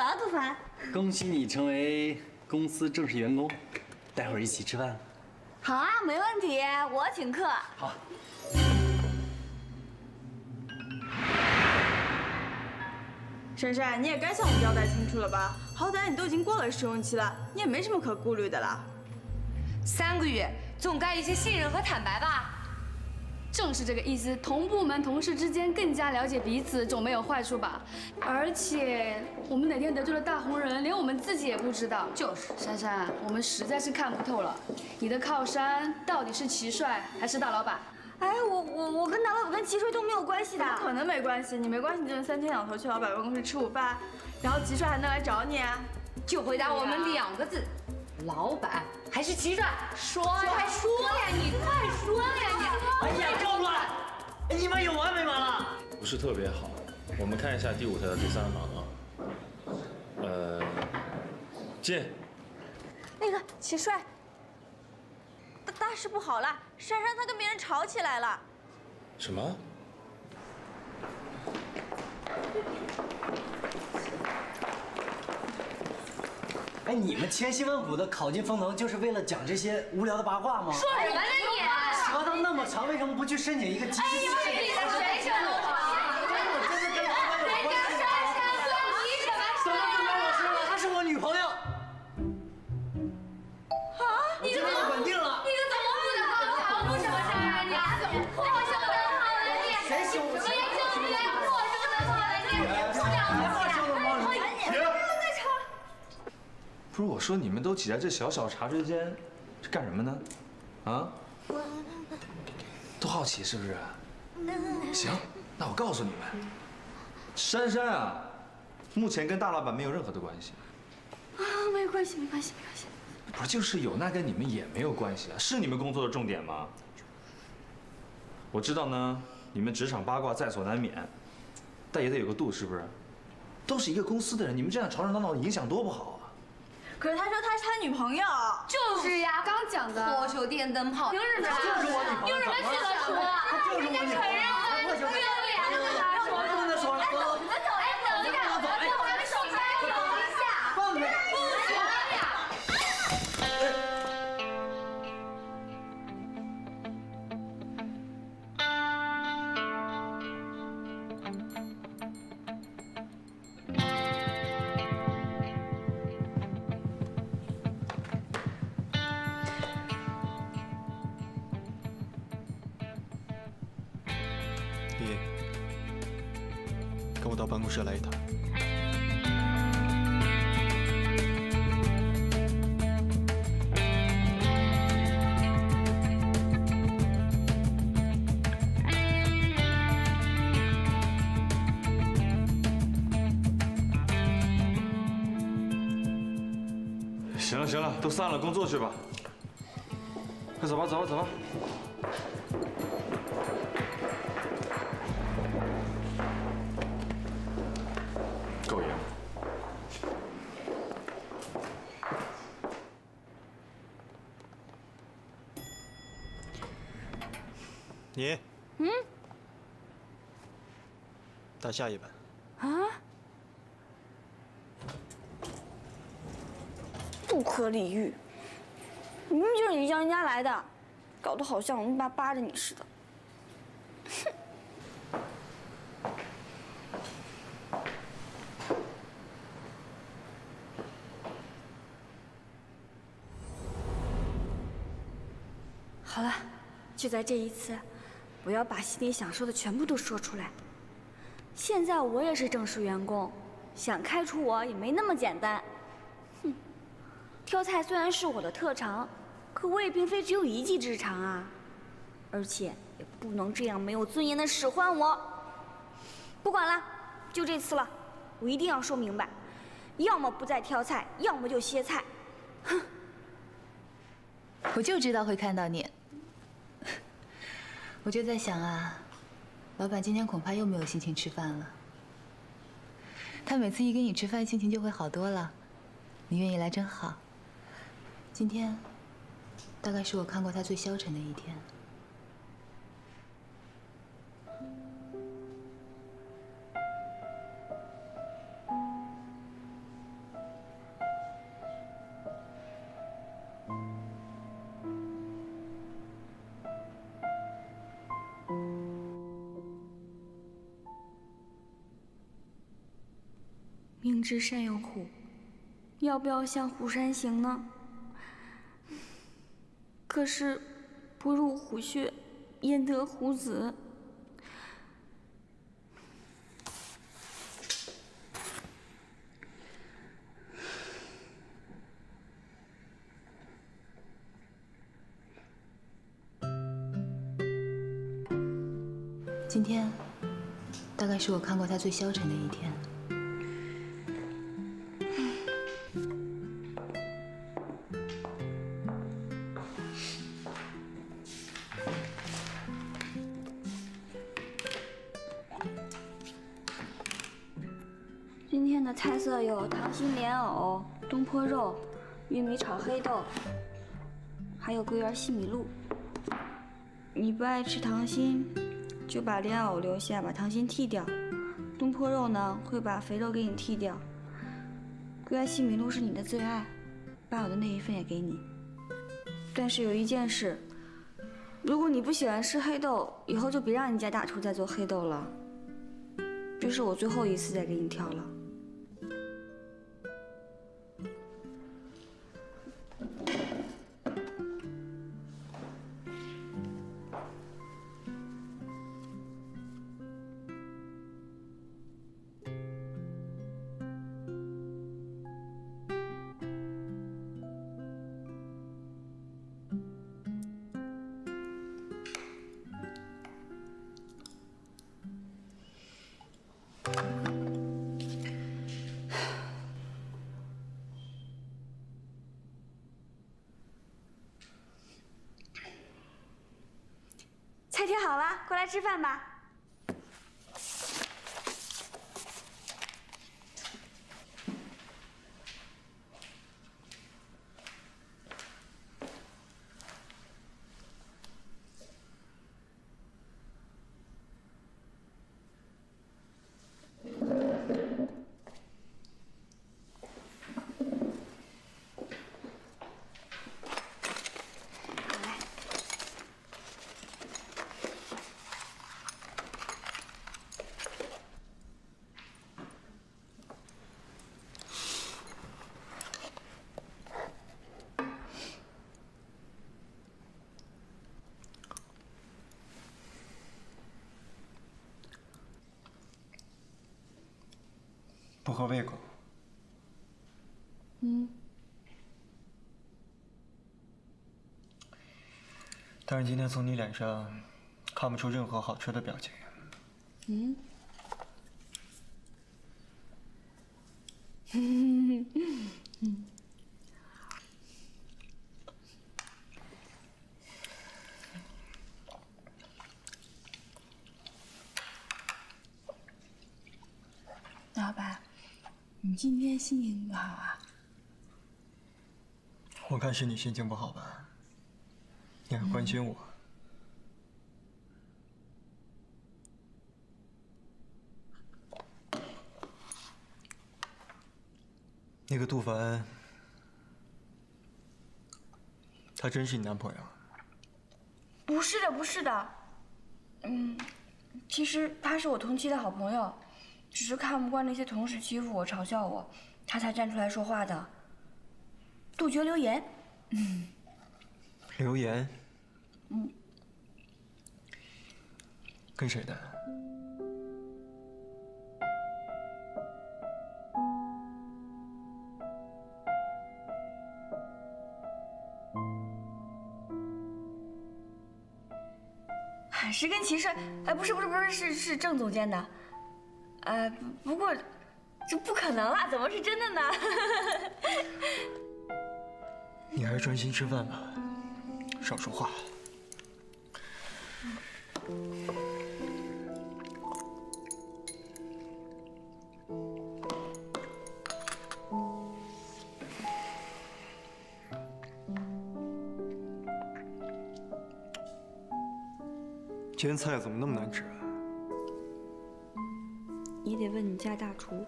主要不烦。恭喜你成为公司正式员工，待会儿一起吃饭。好啊，没问题，我请客。好。 珊珊，你也该向我们交代清楚了吧？好歹你都已经过了试用期了，你也没什么可顾虑的了。3个月，总该有一些信任和坦白吧？正是这个意思，同部门同事之间更加了解彼此，总没有坏处吧？而且我们哪天得罪了大红人，连我们自己也不知道。就是，珊珊，我们实在是看不透了，你的靠山到底是齐帅还是大老板？ 哎，我跟大老板跟齐帅都没有关系的，怎么可能没关系？你没关系就是3天2头去老板办公室吃午饭，然后齐帅还能来找你，就回答我们2个字：老板还是齐帅？说呀，快说呀，你快说呀，你！哎呀，赵老板，你们有完没完了？不是特别好，我们看一下第5条的第3行啊，进。那个齐帅。 大事不好了！珊珊她跟别人吵起来了。什么？哎，你们千辛万苦的考进风投，就是为了讲这些无聊的八卦吗？说什么呢你？舌头那么长，为什么不去申请一个机制？哎，你们比的谁长？我真的跟老板有关系。人家珊珊算你什么？什么不关我事了？她是我女朋友。 不是我说，你们都挤在这小茶水间，这干什么呢？啊？都好奇是不是？行，那我告诉你们，珊珊啊，目前跟大老板没有任何的关系。啊，没有关系，没关系，没关系。不是，就是有，那跟你们也没有关系啊，是你们工作的重点吗？我知道呢，你们职场八卦在所难免，但也得有个度，是不是？都是一个公司的人，你们这样吵吵闹闹，影响多不好。 可是他说他是他女朋友，就是呀，刚讲的火球电灯泡，凭什么？凭什么去了说？他就是我女朋友，我就是我女朋友，不能说了。 办公室来一趟。行了行了，都散了，工作去吧。快走吧走吧走吧。 你，嗯，打下一本啊，不可理喻，明明就是你叫人家来的，搞得好像我们爸扒着你似的。哼，好了，就在这一次。 我要把心里想说的全部都说出来。现在我也是正式员工，想开除我也没那么简单。哼，挑菜虽然是我的特长，可我也并非只有一技之长啊。而且也不能这样没有尊严的使唤我。不管了，就这次了，我一定要说明白，要么不再挑菜，要么就歇菜。哼，我就知道会看到你。 我就在想啊，老板今天恐怕又没有心情吃饭了。他每次一跟你吃饭，心情就会好多了。你愿意来真好。今天，大概是我看过他最消沉的一天。明知山有虎，要不要向虎山行呢？可是不入虎穴，焉得虎子？今天大概是我看过他最消沉的一天。 今天的菜色有糖心莲藕、东坡肉、玉米炒黑豆，还有桂圆西米露。你不爱吃糖心，就把莲藕留下，把糖心剃掉。东坡肉呢，会把肥肉给你剃掉。桂圆西米露是你的最爱，把我的那一份也给你。但是有一件事，如果你不喜欢吃黑豆，以后就别让你家大厨再做黑豆了。这是我最后一次再给你挑了。 菜贴好了，过来吃饭吧。不合胃口。但是今天从你脸上看不出任何好吃的表情。老板。 你今天心情不好啊？我看是你心情不好吧？你还关心我？那个杜凡，他真是你男朋友？不是的，不是的。其实他是我同期的好朋友。 只是看不惯那些同事欺负我、嘲笑我，他才站出来说话的。杜绝流言。流言。跟谁的？是跟齐帅？哎，不是，是郑总监的。 不过，这不可能啦，怎么是真的呢？你还是专心吃饭吧，少说话。今天菜怎么那么难吃啊？ 也得问你家大厨。